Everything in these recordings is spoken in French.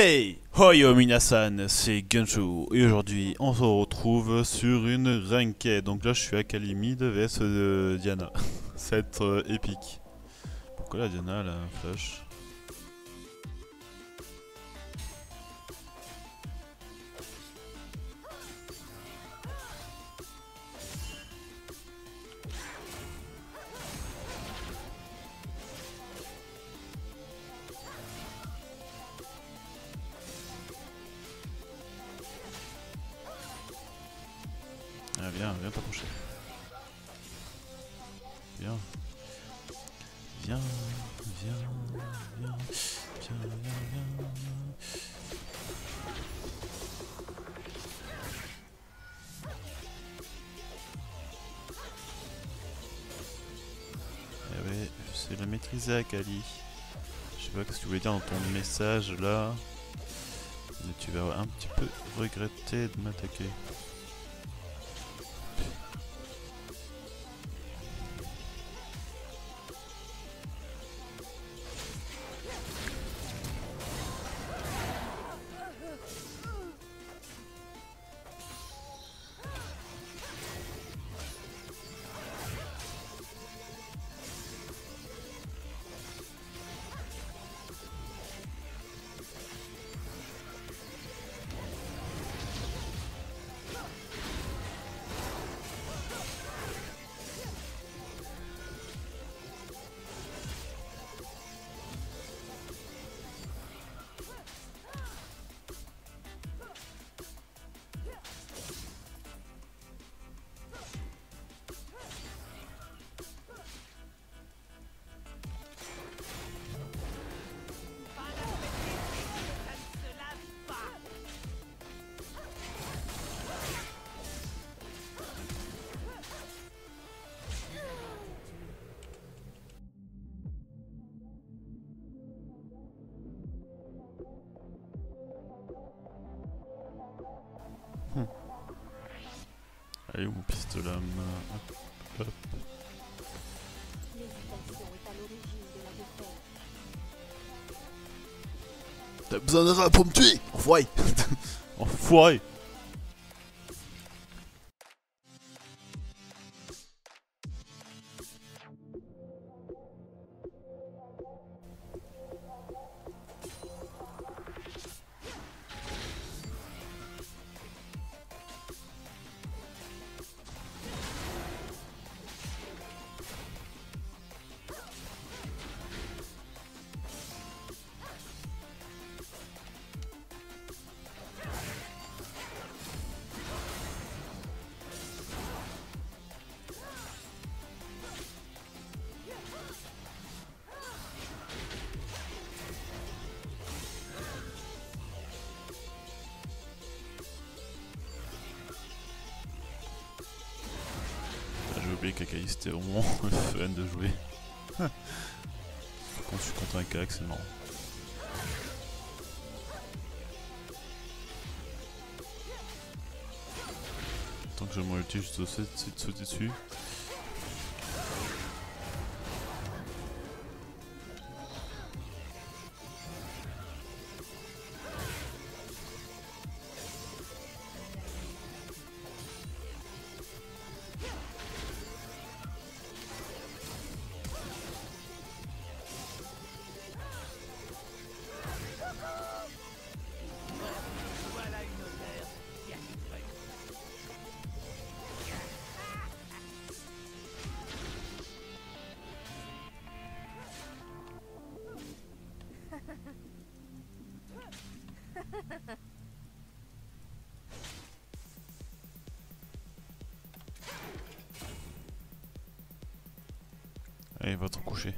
Hey! Hoyo Minasan, c'est Gunsho et aujourd'hui on se retrouve sur une ranked. Donc là je suis Akali mid vs Diana. Ça va être épique. Pourquoi la Diana elle a un flash? Ah, viens t'approcher. Viens. Eh ouais, je sais la maîtriser, Akali. Je sais pas ce que tu voulais dire dans ton message là. Mais tu vas un petit peu regretter de m'attaquer. Allez, mon pistolet à main. Hop, hop. T'as besoin d'un rap pour me tuer, enfoiré. Enfoiré. Akali, c'était vraiment fun de jouer. Quand je suis content avec Karek, c'est marrant. Tant que j'ai mon ulti, je dois essayer de sauter dessus. Allez, va te coucher.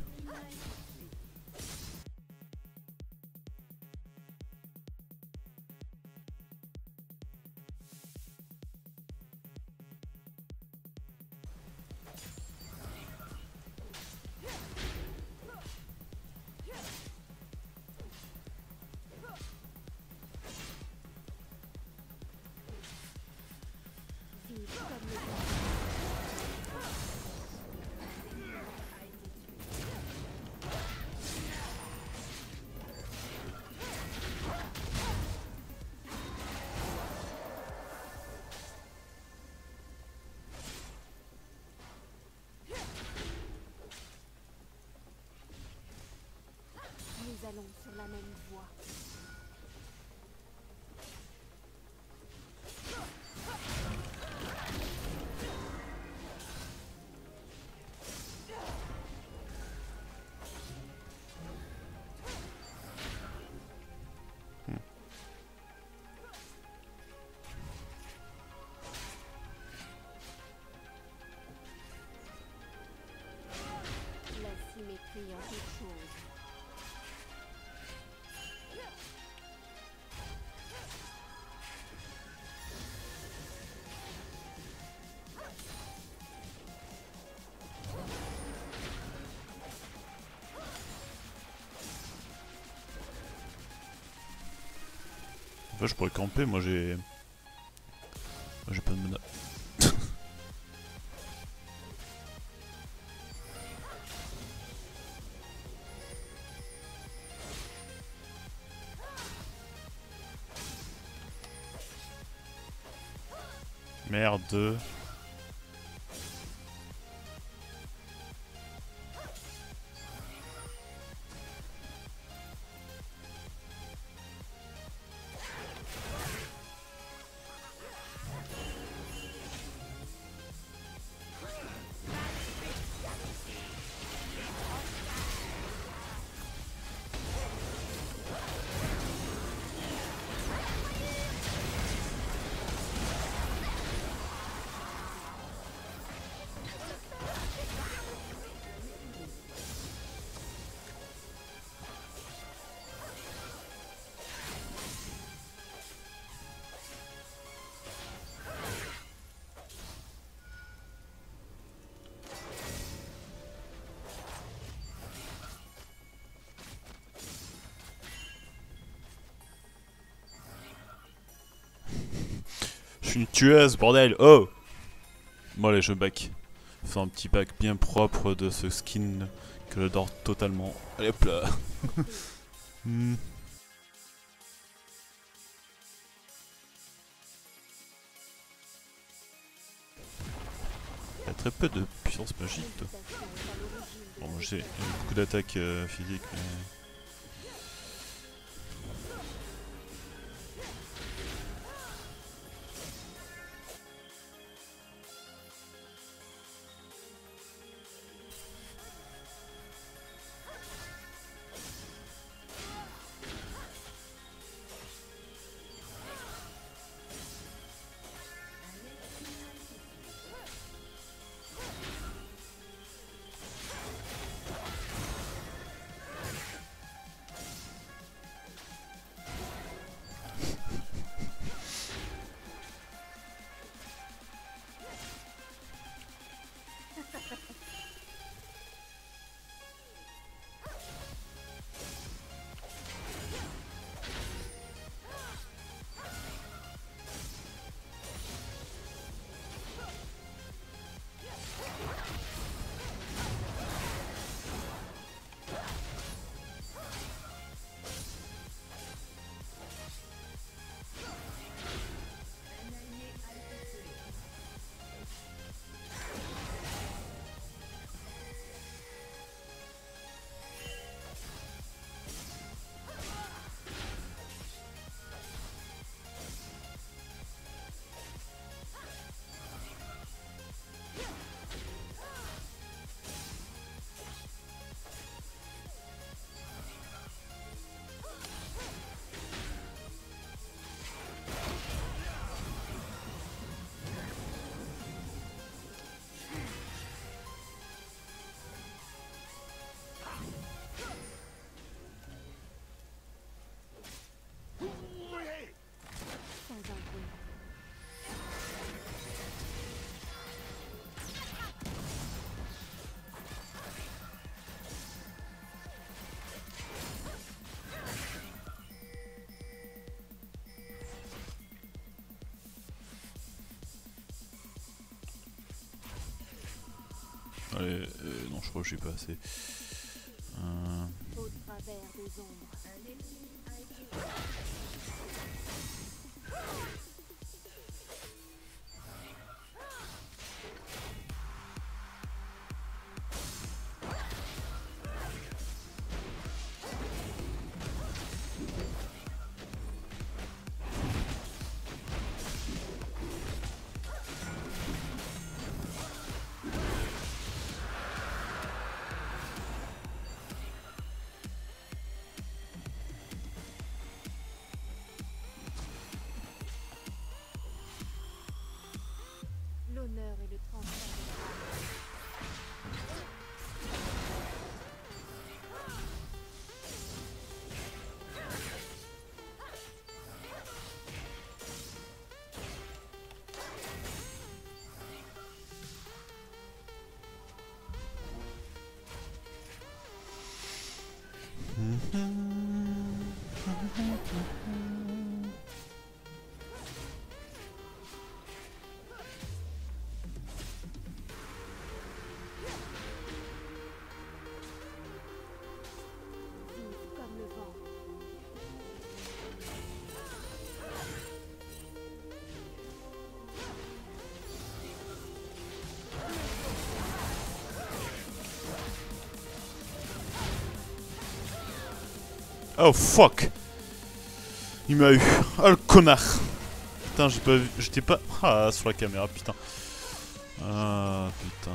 be a good soul. Là, je pourrais camper, moi j'ai... J'ai pas de mana. Merde. Je suis une tueuse, bordel. Oh, moi, allez, je back. Fais un petit back bien propre de ce skin que j'adore totalement. Allez, hop là. Il y a très peu de puissance magique, toi. Bon, je sais, il y a beaucoup d'attaques physiques, mais... Allez, non, je crois que je suis pas assez. Au travers des ombres, un ennemi a été tué. Oh fuck! Il m'a eu. Oh le connard! Putain, j'ai pas vu. J'étais pas. Ah, sur la caméra, putain. Ah, putain.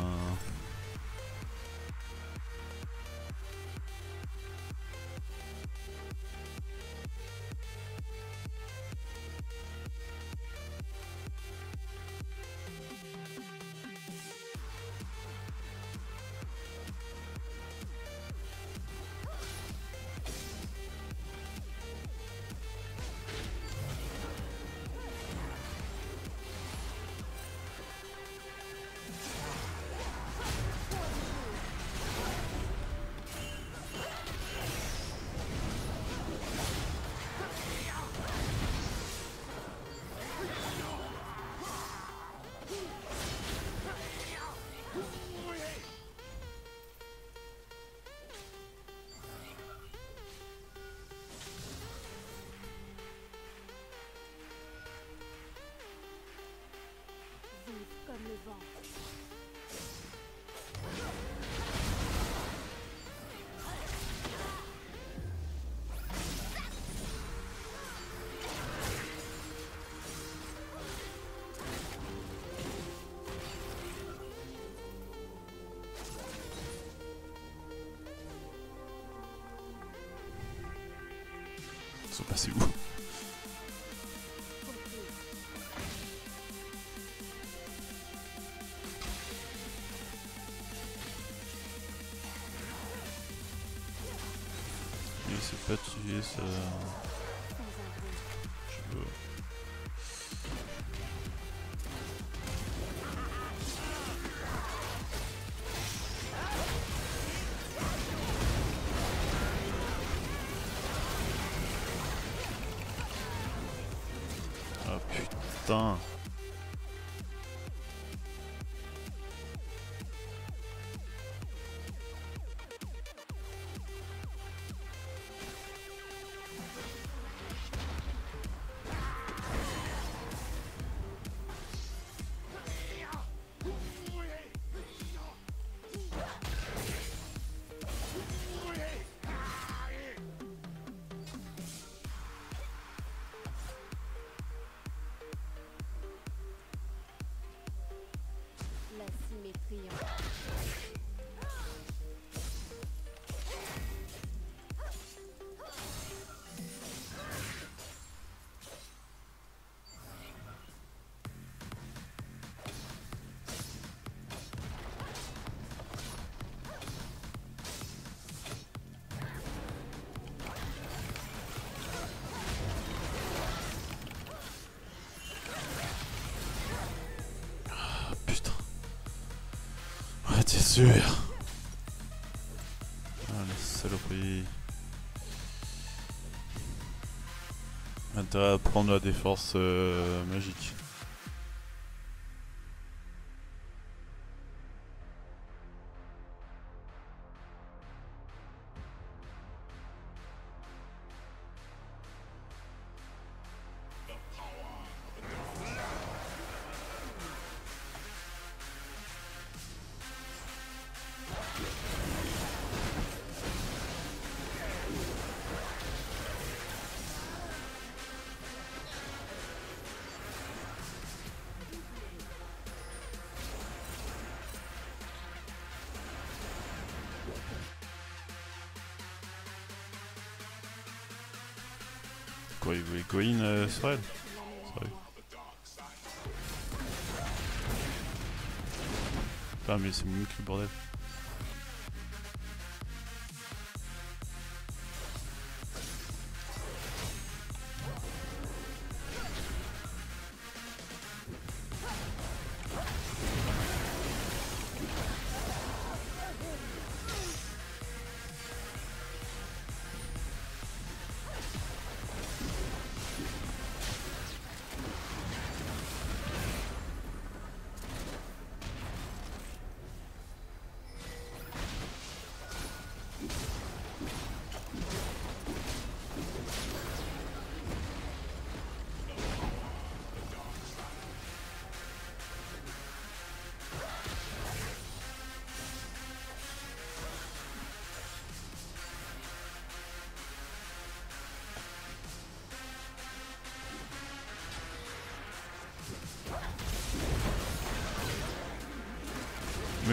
Ils sont passés où ? Il s'est pas tué ça... Je veux... Putain. C'est sûr. Ah la saloperie. T'as à prendre la défense magique. Il voulait go in sur elle. Enfin mais c'est mieux que le bordel.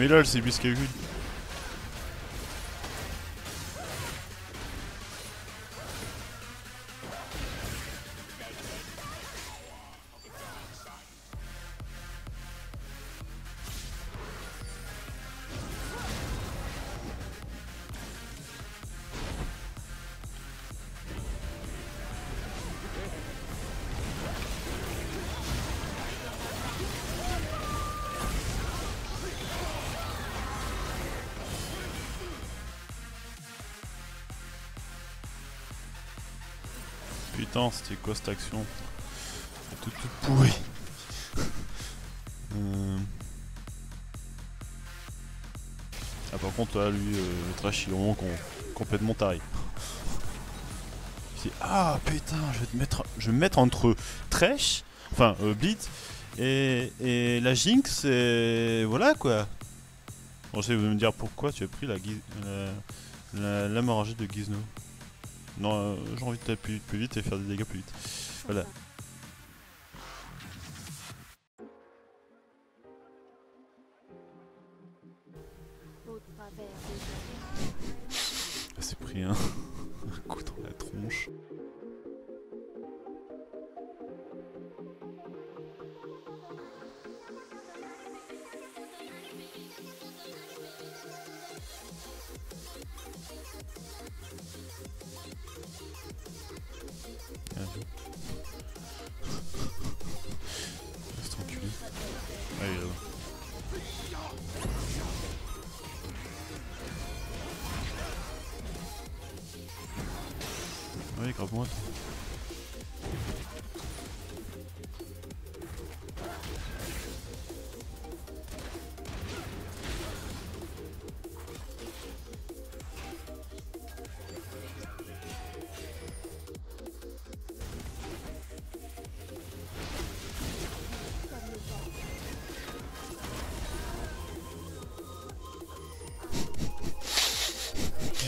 middle si bist geübt. Putain, c'était quoi cette action? C'était tout pourri. Ah, par contre, là, lui, Trash, il est vraiment complètement taré. Il dit, ah putain, je vais me mettre entre Trash, enfin Blitz, et la Jinx, et voilà quoi. Bon, je sais, vous allez me dire pourquoi tu as pris la morangée de Gizno. Non, j'ai envie de taper plus vite et faire des dégâts plus vite. Voilà. Elle s'est pris un coup dans la tronche. Reste enculé. Allez, là-bas. Ouais, grave-moi.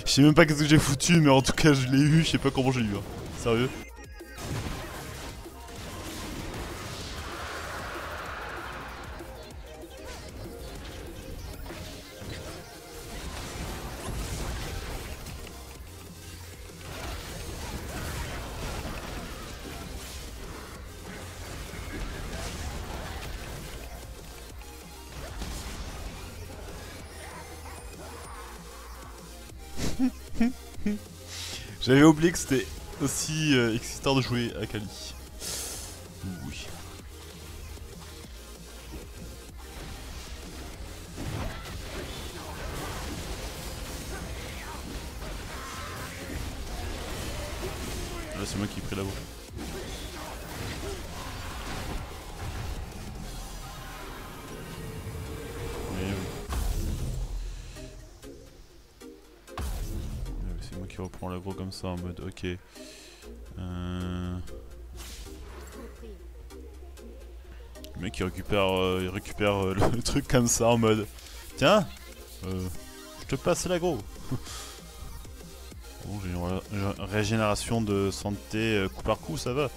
Je sais même pas qu'est-ce que j'ai foutu, mais en tout cas je l'ai eu, je sais pas comment je l'ai eu, hein. Sérieux. J'avais oublié que c'était aussi excitant de jouer Akali. Oui. Là c'est moi qui ai pris la boule. Qui reprend l'aggro comme ça en mode ok. Le mec il récupère le truc comme ça en mode tiens, je te passe l'aggro. Bon, j'ai une régénération de santé coup par coup, ça va.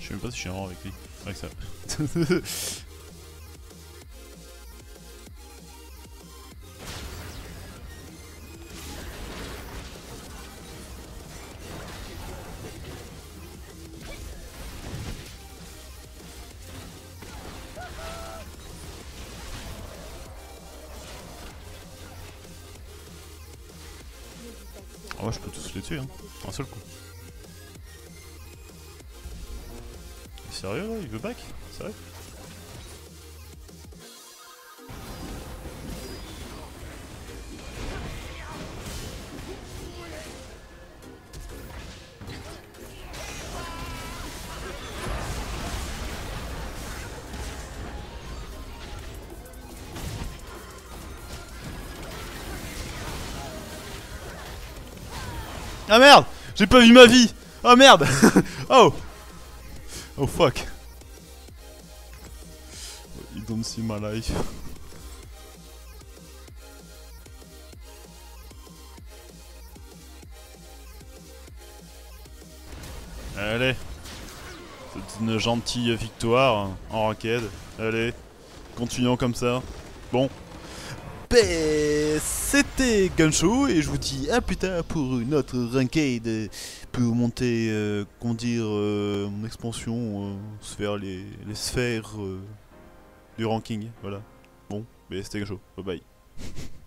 Je sais même pas si je suis en avec lui, avec ça. Ah ouais, je peux tous les tuer, hein, un seul coup. Sérieux là, il veut back? Sérieux? Ah merde, j'ai pas vu ma vie. Oh merde. Oh. Oh fuck. You don't see my life. Allez. C'est une gentille victoire en ranked. Allez. Continuons comme ça. Bon. Ben, c'était Gunsho et je vous dis à plus tard pour une autre ranked pour monter, comment dire, mon expansion, faire les sphères du ranking. Voilà. Bon, ben c'était Gunsho. Bye bye.